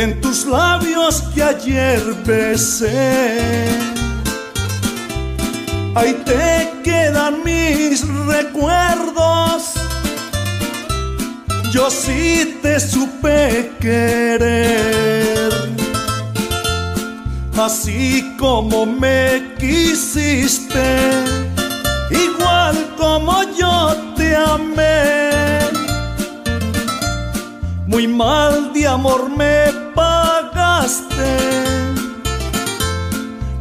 en tus labios que ayer besé. Ahí te quedan mis recuerdos, yo sí te supe querer, así como me quisiste, igual como yo te amé. Muy mal de amor me pagaste,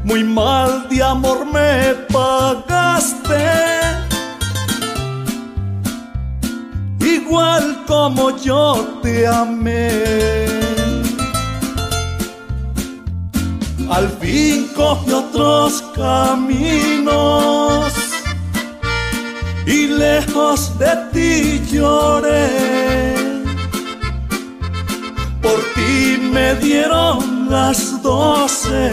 muy mal de amor me pagaste, igual como yo te amé. Al fin cogí otros caminos y lejos de ti lloré. Por ti me dieron las 12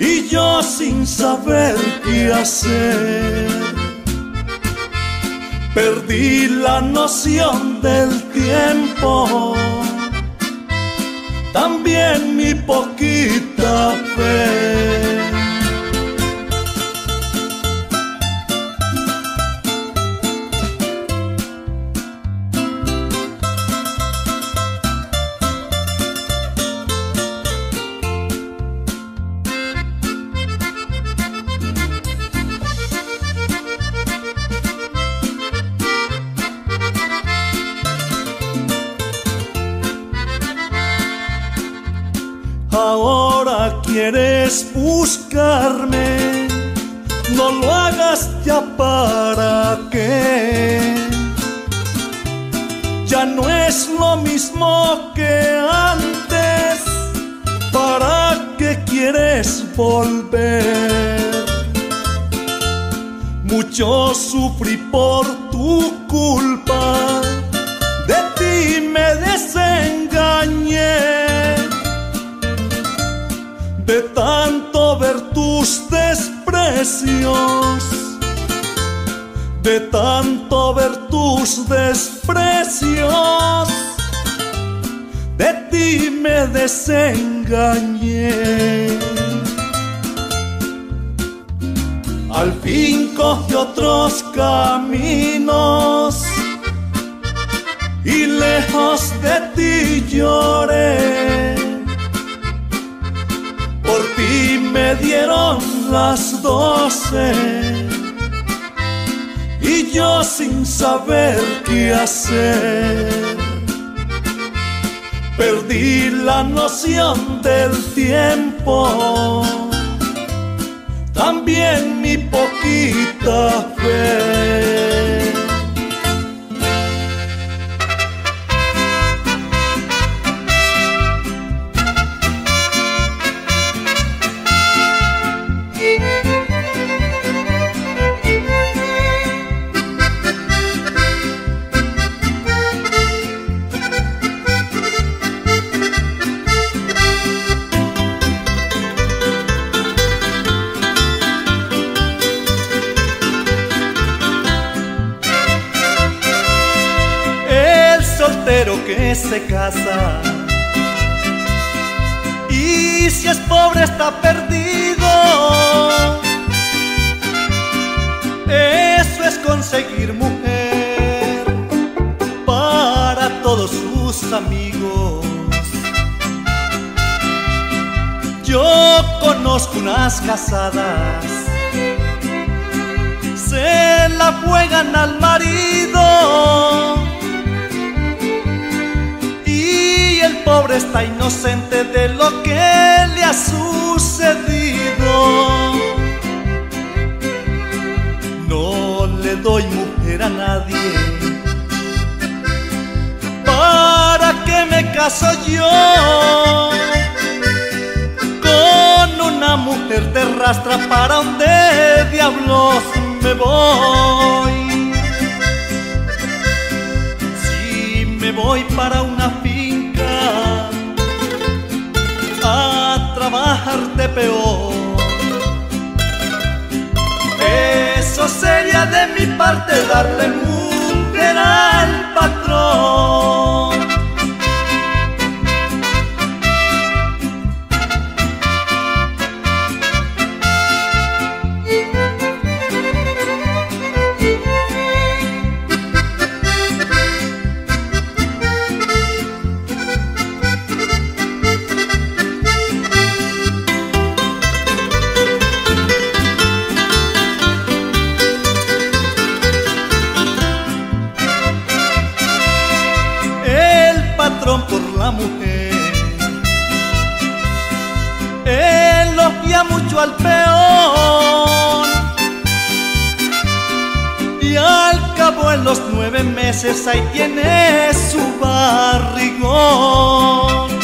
y yo sin saber qué hacer. Perdí la noción del tiempo, también mi poquita fe. Ahora quieres buscarme, no lo hagas ya, para qué. Ya no es lo mismo que antes, ¿para qué quieres volver? Mucho sufrí por tu culpa, de ti me desengañé. De tanto ver tus desprecios, de tanto ver tus desprecios, de ti me desengañé. Al fin cogí otros caminos y lejos de ti lloré. Por ti me dieron las 12 y yo sin saber qué hacer. Perdí la noción del tiempo, también mi poquita fe. Que se casa y si es pobre está perdido, eso es conseguir mujer para todos sus amigos. Yo conozco unas casadas, se la juegan al marido, pobre está inocente de lo que le ha sucedido. No le doy mujer a nadie, ¿para qué me caso yo con una mujer de rastra? ¿Para dónde diablos me voy? Si me voy para una bajarte peor, eso sería de mi parte darle mujer al patrón. varón por la mujer. Él odia mucho al peón, y al cabo en los 9 meses ahí tiene su barrigón.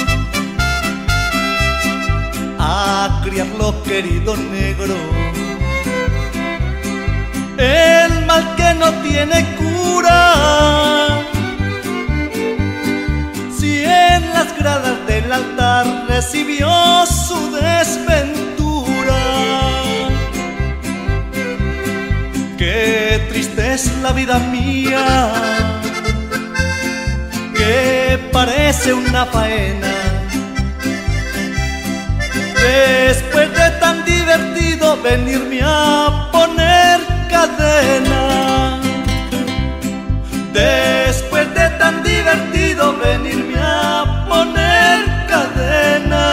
A criarlo, querido negro, el mal que no tiene cura. Si en las gradas del altar recibió su desventura, qué triste es la vida mía, que parece una faena. Después de tan divertido venirme a poner cadena, después de tan divertido venirme a poner cadena.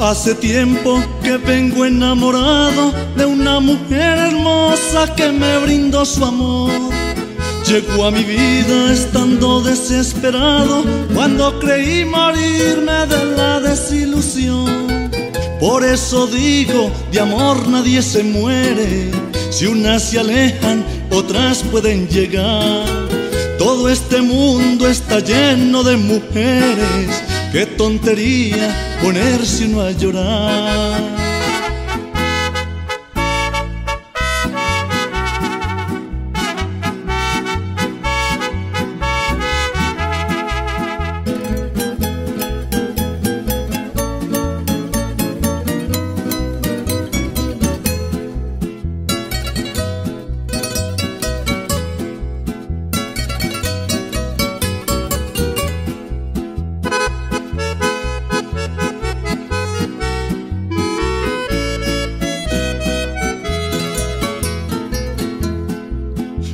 Hace tiempo que vengo enamorado de una mujer hermosa que me brindó su amor. Llegó a mi vida estando desesperado, cuando creí morirme de la desilusión. Por eso digo, de amor nadie se muere. Si unas se alejan, otras pueden llegar. Todo este mundo está lleno de mujeres, qué tontería ponerse uno a llorar.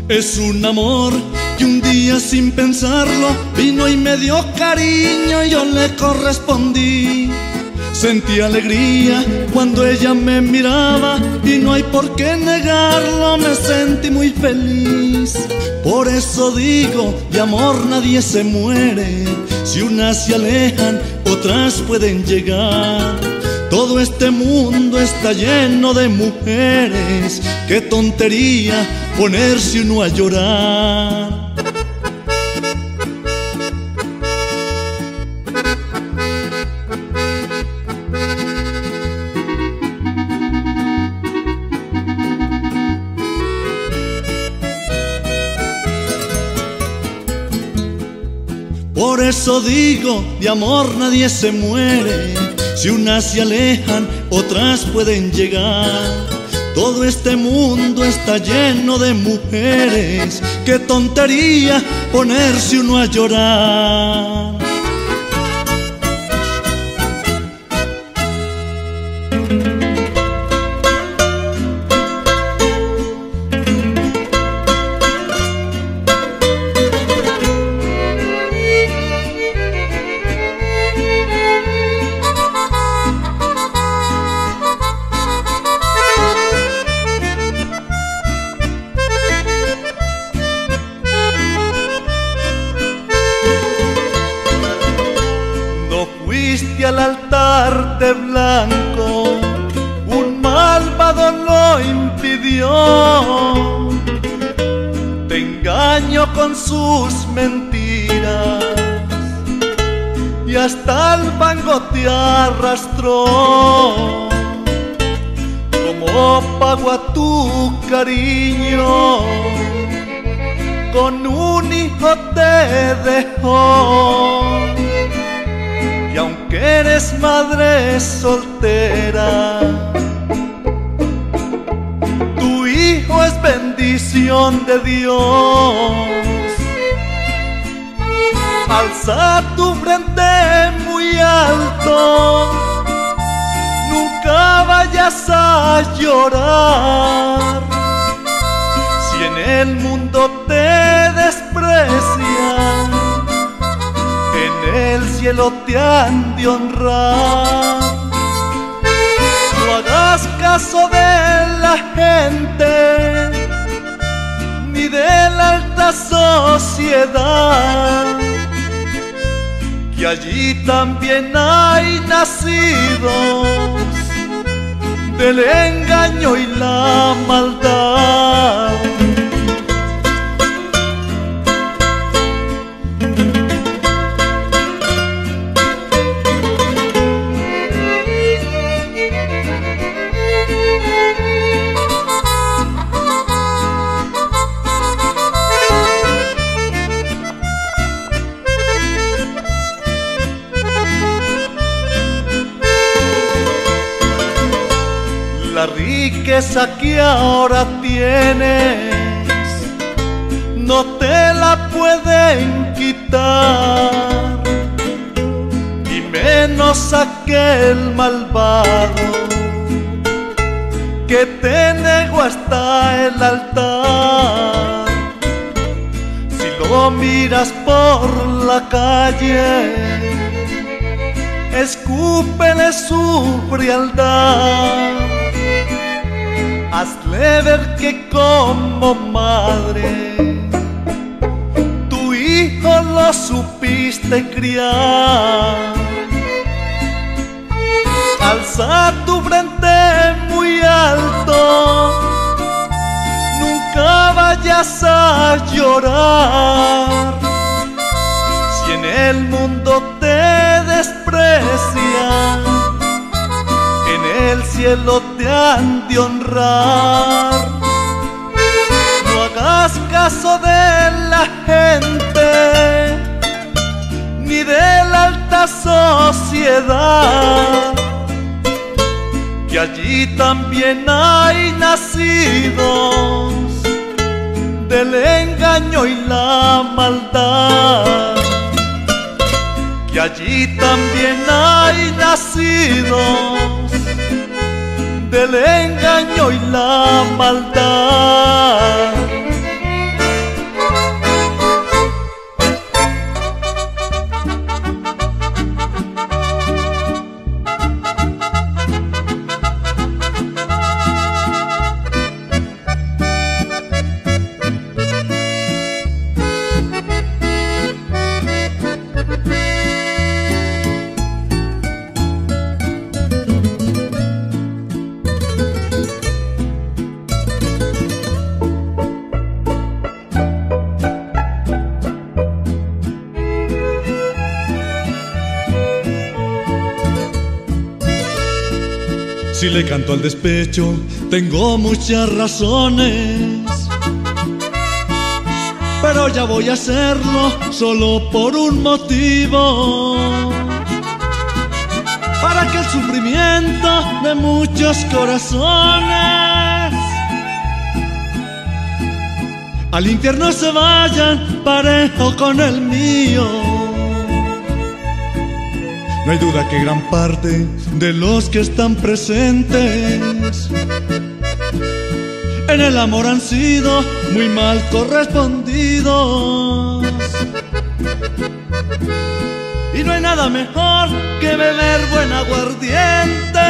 Es un amor que un día sin pensarlo vino y me dio cariño y yo le correspondí. Sentí alegría cuando ella me miraba y no hay por qué negarlo, me sentí muy feliz. Por eso digo, de amor nadie se muere. Si unas se alejan, otras pueden llegar. Todo este mundo está lleno de mujeres, qué tontería ponerse uno a llorar. Por eso digo, de amor nadie se muere. Si unas se alejan, otras pueden llegar. Todo este mundo está lleno de mujeres, qué tontería ponerse uno a llorar. Sus mentiras y hasta el fango te arrastró como pago a tu cariño, con un hijo te dejó. Y aunque eres madre soltera, bendición de Dios. Alza tu frente muy alto, nunca vayas a llorar. Si en el mundo te desprecian, en el cielo te han de honrar. No hagas caso de la gente ni de la alta sociedad, que allí también hay nacidos del engaño y la maldad. La riqueza que ahora tienes no te la pueden quitar, y menos aquel malvado que te negó hasta el altar. Si lo miras por la calle, escúpele su frialdad. Hazle ver que como madre tu hijo lo supiste criar. Alza tu frente muy alto, nunca vayas a llorar. Si en el mundo te desprecian, en el cielo te han de honrar. No hagas caso de la gente ni de la alta sociedad, que allí también hay nacidos del engaño y la maldad, que allí también hay nacidos del engaño y la maldad. Si le canto al despecho, tengo muchas razones, pero ya voy a hacerlo solo por un motivo: para que el sufrimiento de muchos corazones al infierno se vayan parejo con el mío. No hay duda que gran parte de los que están presentes en el amor han sido muy mal correspondidos, y no hay nada mejor que beber buen aguardiente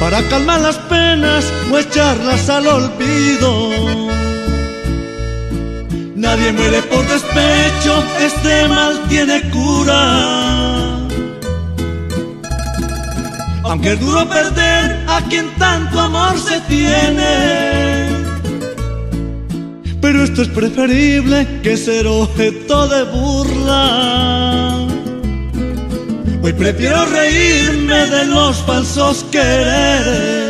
para calmar las penas o echarlas al olvido. Nadie muere por despecho, este mal tiene cura. Aunque es duro perder a quien tanto amor se tiene, pero esto es preferible que ser objeto de burla. Hoy prefiero reírme de los falsos quereres.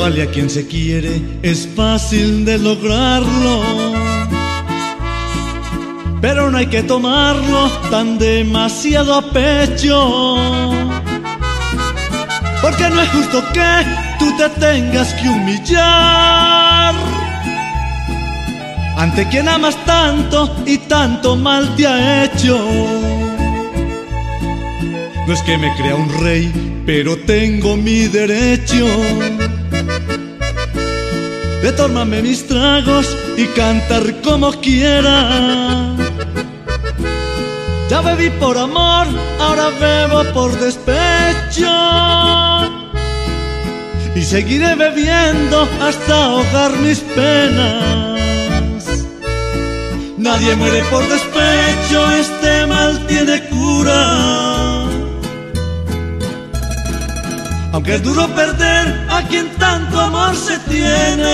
vale a quien se quiere, es fácil de lograrlo, pero no hay que tomarlo tan demasiado a pecho, porque no es justo que tú te tengas que humillar ante quien amas tanto y tanto mal te ha hecho. No es que me crea un rey, pero tengo mi derecho. De tomarme mis tragos y cantar como quiera. Ya bebí por amor, ahora bebo por despecho. Y seguiré bebiendo hasta ahogar mis penas. Nadie muere por despecho, este mal tiene cura. Aunque es duro perder a quien tanto amor se tiene,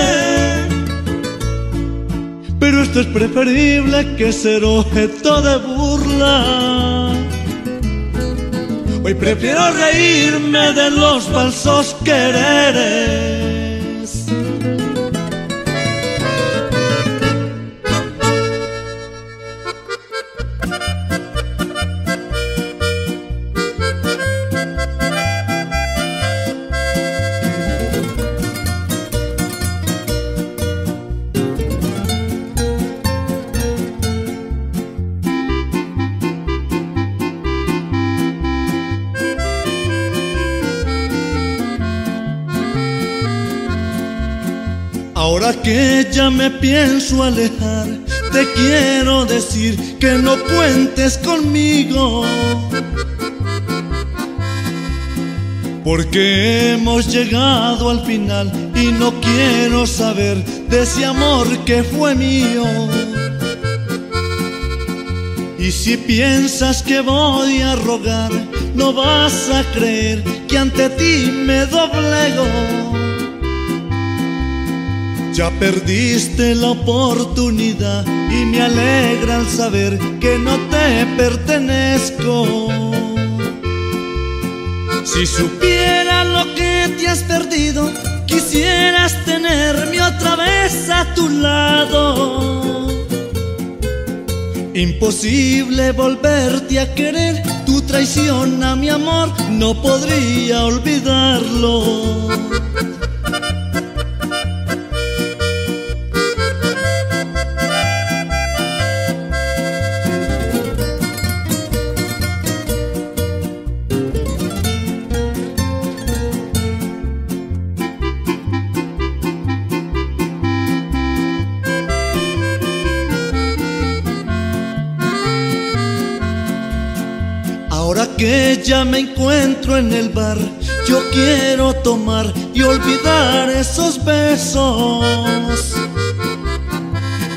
pero esto es preferible que ser objeto de burla. Hoy prefiero reírme de los falsos quereres. Ahora que ya me pienso alejar, te quiero decir que no cuentes conmigo, porque hemos llegado al final y no quiero saber de ese amor que fue mío. Y si piensas que voy a rogar, no vas a creer que ante ti me doblego. Ya perdiste la oportunidad y me alegra al saber que no te pertenezco. Si supieras lo que te has perdido, quisieras tenerme otra vez a tu lado. Imposible volverte a querer, tu traición a mi amor no podría olvidarlo. Ahora que ya me encuentro en el bar, yo quiero tomar y olvidar esos besos.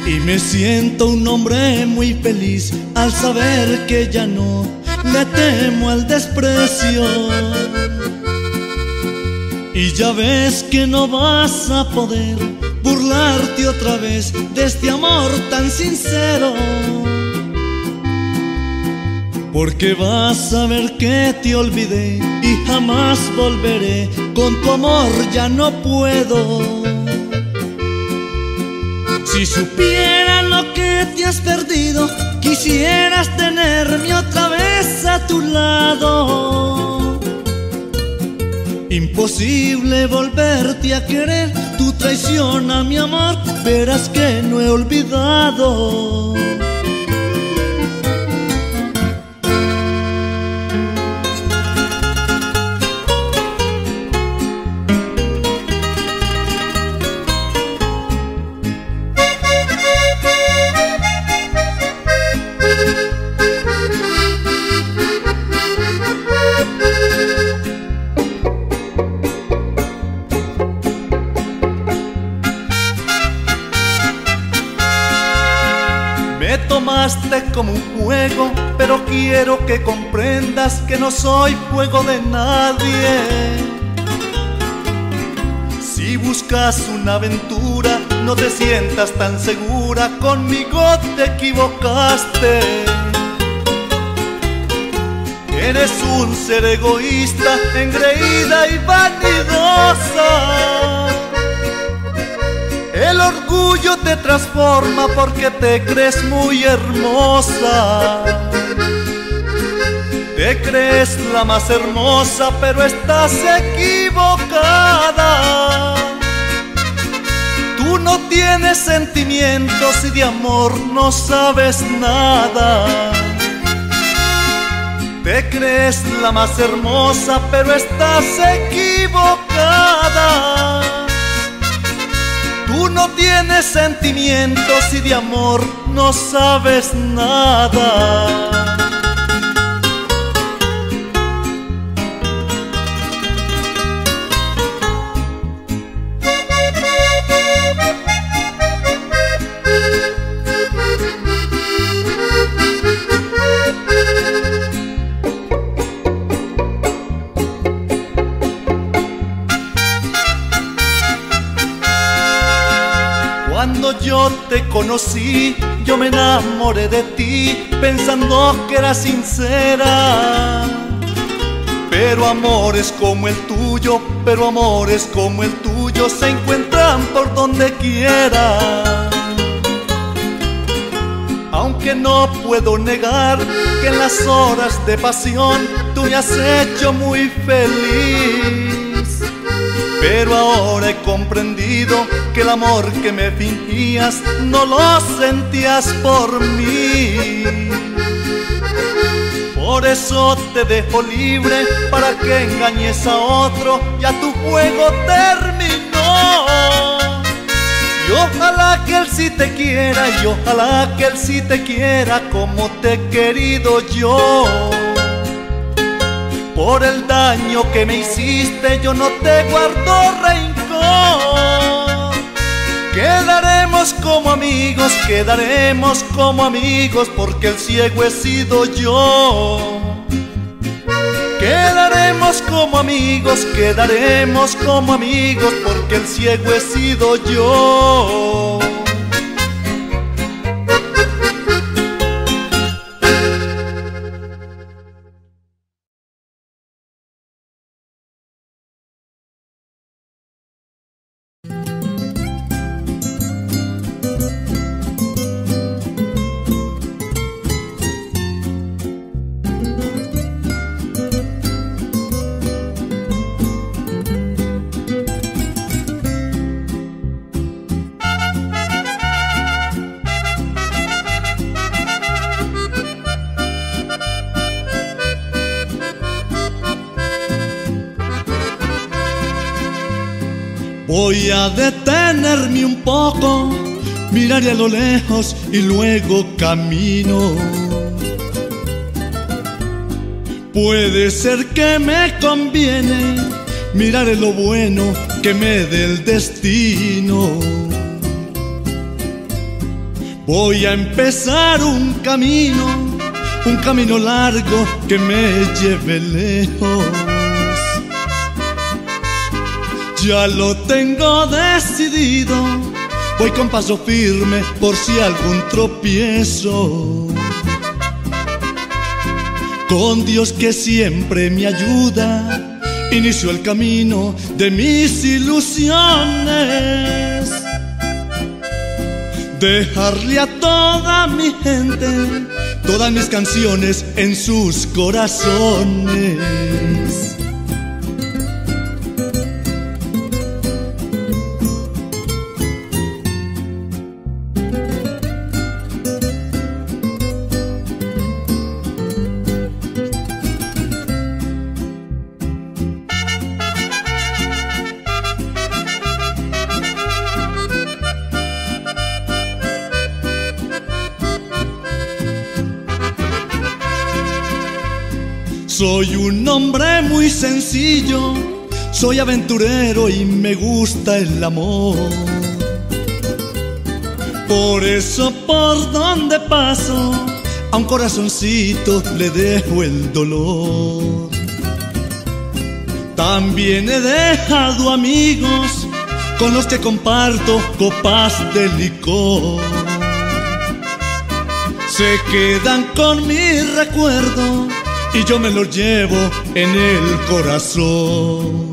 Y me siento un hombre muy feliz al saber que ya no le temo al desprecio. Y ya ves que no vas a poder burlarte otra vez de este amor tan sincero, porque vas a ver que te olvidé y jamás volveré, con tu amor ya no puedo. Si supieras lo que te has perdido, quisieras tenerme otra vez a tu lado. Imposible volverte a querer, tu traición a mi amor, verás que no he olvidado. Me tomaste como un juego, pero quiero que comprendas que no soy juego de nadie. Si buscas una aventura, no te sientas tan segura, conmigo te equivocaste. Eres un ser egoísta, engreída y vanidosa. El orgullo te transforma porque te crees muy hermosa. Te crees la más hermosa, pero estás equivocada. Tú no tienes sentimientos y de amor no sabes nada. Te crees la más hermosa, pero estás equivocada. Tú no tienes sentimientos y de amor no sabes nada. Cuando yo te conocí, yo me enamoré de ti, pensando que eras sincera. Pero amores como el tuyo, se encuentran por donde quiera. Aunque no puedo negar que en las horas de pasión tú me has hecho muy feliz. Pero ahora he comprendido que el amor que me fingías no lo sentías por mí. Por eso te dejo libre para que engañes a otro, ya tu juego terminó. Y ojalá que él sí te quiera, como te he querido yo. Por el daño que me hiciste yo no te guardo rencor. Quedaremos como amigos, porque el ciego he sido yo. Quedaremos como amigos, porque el ciego he sido yo. Voy a detenerme un poco, miraré a lo lejos y luego camino. Puede ser que me conviene, miraré lo bueno que me dé el destino. Voy a empezar un camino largo que me lleve lejos. Ya lo tengo decidido, voy con paso firme por si algún tropiezo. Con Dios que siempre me ayuda, inicio el camino de mis ilusiones. Dejarle a toda mi gente, todas mis canciones en sus corazones. Soy un hombre muy sencillo, soy aventurero y me gusta el amor. Por eso por donde paso, a un corazoncito le dejo el dolor. También he dejado amigos con los que comparto copas de licor. Se quedan con mi recuerdo y yo me lo llevo en el corazón.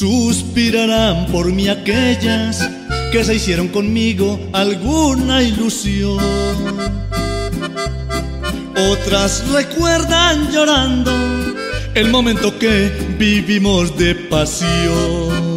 Suspirarán por mí aquellas que se hicieron conmigo alguna ilusión. Otras recuerdan llorando el momento que vivimos de pasión.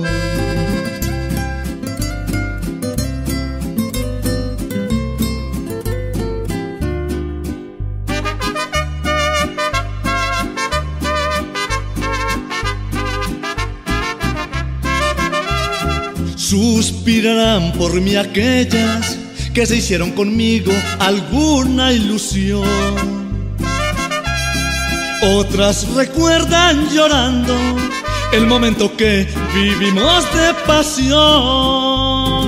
Suspirarán por mí aquellas que se hicieron conmigo alguna ilusión. Otras recuerdan llorando el momento que vivimos de pasión.